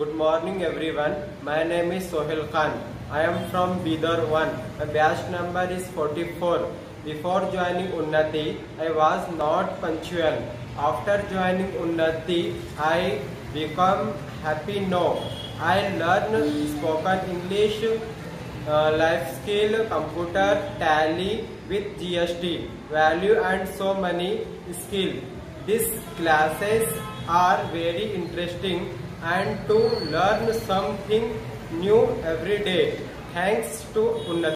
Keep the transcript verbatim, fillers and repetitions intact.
Good morning everyone. My name is Sohel Khan. I am from Bidar one. My batch number is forty-four. Before joining Unnati, I was not punctual. After joining Unnati, I become happy now. I learn spoken English, uh, life skill, computer, tally with G S T, value and so many skill. These classes are very interesting and to learn something new every day. Thanks to Unnati.